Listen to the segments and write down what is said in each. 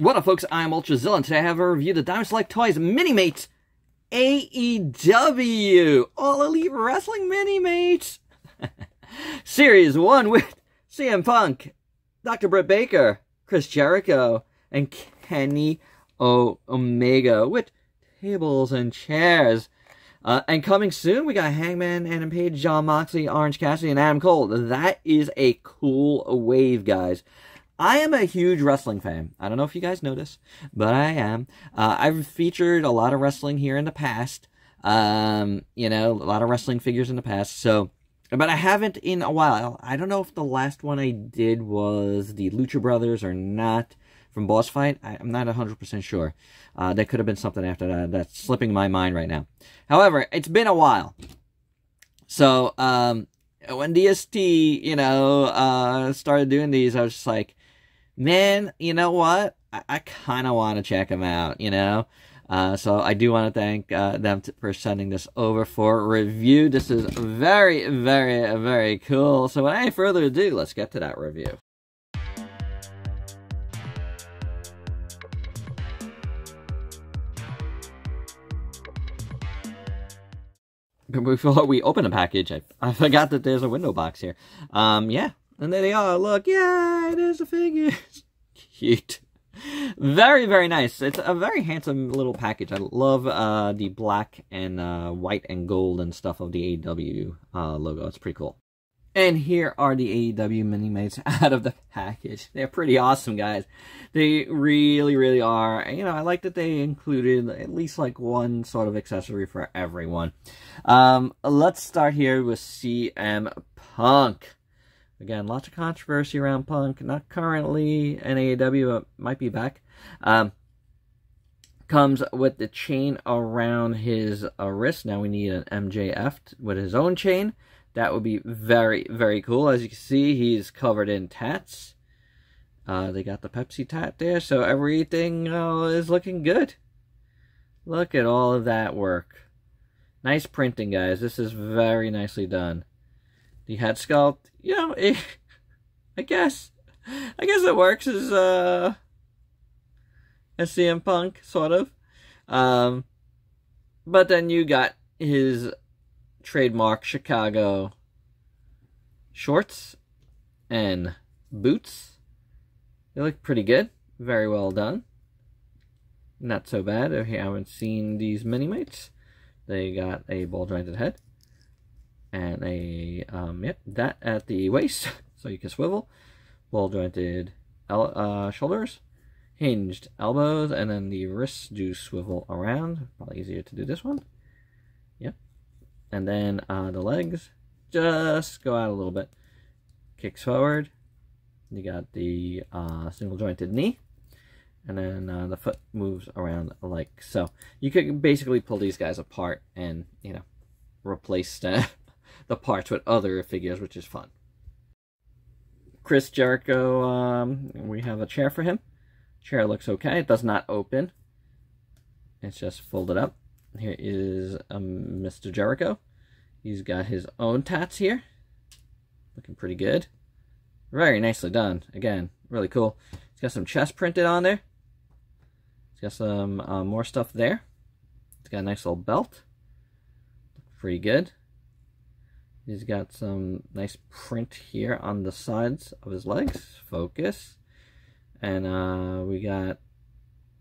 What up, folks? I'm UltraZilla, and today I have a review of the Diamond Select Toys Minimates AEW All Elite Wrestling Minimates Series 1 with CM Punk, Dr. Britt Baker, Chris Jericho, and Kenny Omega with tables and chairs. And coming soon, we got Hangman, Adam Page, John Moxley, Orange Cassidy, and Adam Cole. That is a cool wave, guys. I am a huge wrestling fan. I don't know if you guys know this, but I am. I've featured a lot of wrestling here in the past. You know, a lot of wrestling figures in the past. So, but I haven't in a while. I don't know if the last one I did was the Lucha Brothers or not from Boss Fight. I'm not 100% sure. There could have been something after that. That's slipping my mind right now. However, it's been a while. So, when DST, you know, started doing these, I was just like, man, you know what? I kind of want to check them out, you know? So I do want to thank them for sending this over for review. This is very, very, very cool. So without any further ado, let's get to that review. Before we open the package, I forgot that there's a window box here. Yeah. And there they are, look, yay, there's the figures. Cute. Very, very nice. It's a very handsome little package. I love the black and white and gold and stuff of the AEW logo. It's pretty cool. And here are the AEW Minimates out of the package. They're pretty awesome, guys. They really, really are. And, you know, I like that they included at least, like, one sort of accessory for everyone. Let's start here with CM Punk. Again, lots of controversy around Punk. Not currently in AEW, but might be back. Comes with the chain around his wrist. Now we need an MJF with his own chain. That would be very, very cool. As you can see, he's covered in tats. They got the Pepsi tat there, so everything is looking good. Look at all of that work. Nice printing, guys. This is very nicely done. The head sculpt, you know, I guess it works as CM Punk, sort of. But then you got his trademark Chicago shorts and boots. They look pretty good. Very well done. Not so bad if you haven't seen these Minimates. They got a ball-jointed head. And a, yep, that at the waist. So you can swivel. Ball-jointed shoulders. Hinged elbows. And then the wrists do swivel around. Probably easier to do this one. Yep. And then the legs just go out a little bit. Kicks forward. You got the single jointed knee. And then the foot moves around like so. You could basically pull these guys apart and, you know, replace the parts with other figures, which is fun. Chris Jericho, we have a chair for him. Chair looks okay. It does not open. It's just folded up. Here is Mr. Jericho. He's got his own tats here. Looking pretty good. Very nicely done. Again, really cool. He's got some chest printed on there. He's got some more stuff there. He's got a nice little belt. Pretty good. He's got some nice print here on the sides of his legs. Focus. And we got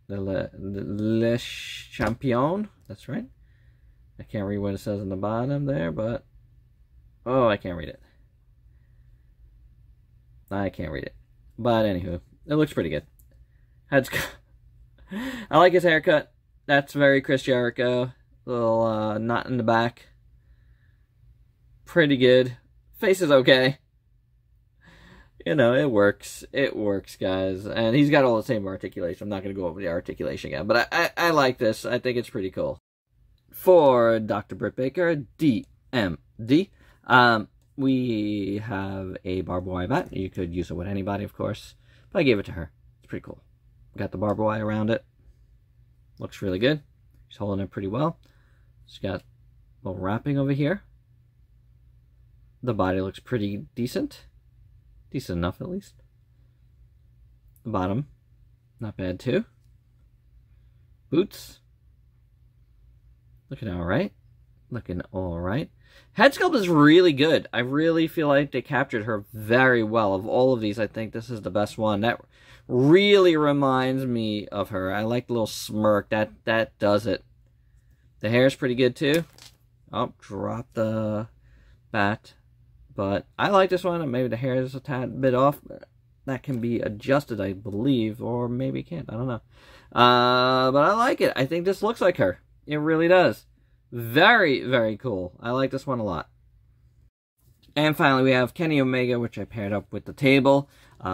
the Le Champion. That's right. I can't read what it says on the bottom there, but... Oh, I can't read it. I can't read it. But, anywho, it looks pretty good. I like his haircut. That's very Chris Jericho. Little knot in the back. Pretty good. Face is okay. You know, it works. It works, guys. And he's got all the same articulation. I'm not going to go over the articulation again. But I like this. I think it's pretty cool. For Dr. Britt Baker, DMD, we have a barbed wire bat. You could use it with anybody, of course. But I gave it to her. It's pretty cool. Got the barbed wire around it. Looks really good. She's holding it pretty well. She's got a little wrapping over here. The body looks pretty decent. Decent enough, at least. The bottom Not bad, too. Boots. Looking all right. Looking all right. Head sculpt is really good. I really feel like they captured her very well. Of all of these, I think this is the best one. That really reminds me of her. I like the little smirk. That does it. The hair is pretty good, too. Oh, drop the bat. But I like this one. Maybe the hair is a tad bit off. That can be adjusted, I believe. Or maybe it can't. I don't know. But I like it. I think this looks like her. It really does. Very, very cool. I like this one a lot. And finally, we have Kenny Omega, which I paired up with the table,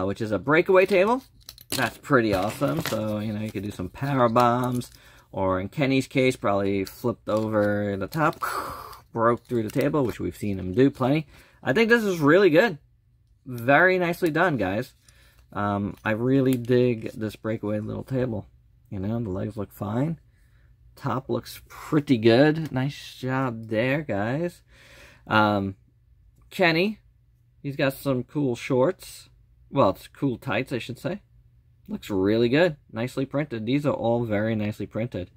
which is a breakaway table. That's pretty awesome. So, you know, you could do some power bombs, or in Kenny's case, probably flipped over the top, broke through the table, which we've seen him do plenty. I think this is really good. Very nicely done, guys. I really dig this breakaway little table. You know, the legs look fine. Top looks pretty good. Nice job there, guys. Kenny, he's got some cool shorts. Well, it's cool tights, I should say. Looks really good. Nicely printed. These are all very nicely printed.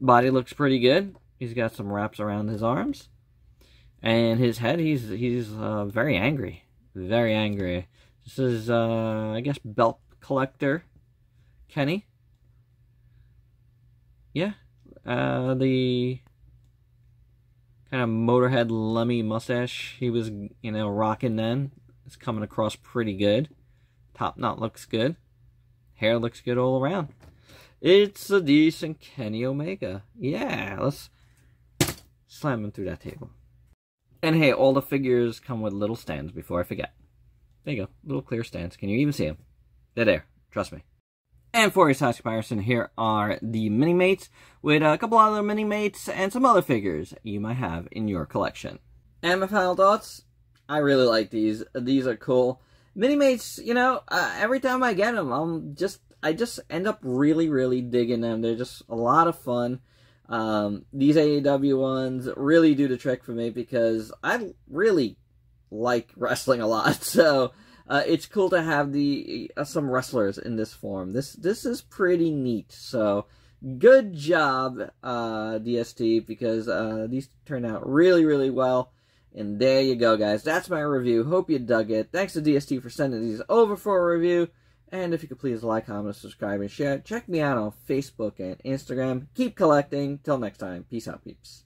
Body looks pretty good. He's got some wraps around his arms. And his head, he's very angry. Very angry. This is, I guess, belt collector Kenny. Yeah, the kind of Motorhead Lemmy mustache he was, you know, rocking then. It's coming across pretty good. Top knot looks good. Hair looks good all around. It's a decent Kenny Omega. Yeah, let's slam him through that table. And hey, all the figures come with little stands before I forget. There you go, little clear stands. Can you even see them? They're there, trust me. And for your size comparison, here are the Minimates, with a couple other Minimates and some other figures you might have in your collection. And my final thoughts, I really like these. These are cool. Minimates, you know, every time I get them, I just end up really, really digging them. They're just a lot of fun. These AEW ones really do the trick for me because I really like wrestling a lot, so... it's cool to have the some wrestlers in this form. This is pretty neat. So good job, DST, because these turned out really, really well. And there you go, guys. That's my review. Hope you dug it. Thanks to DST for sending these over for a review. And if you could please like, comment, subscribe, and share. Check me out on Facebook and Instagram. Keep collecting. Till next time. Peace out, peeps.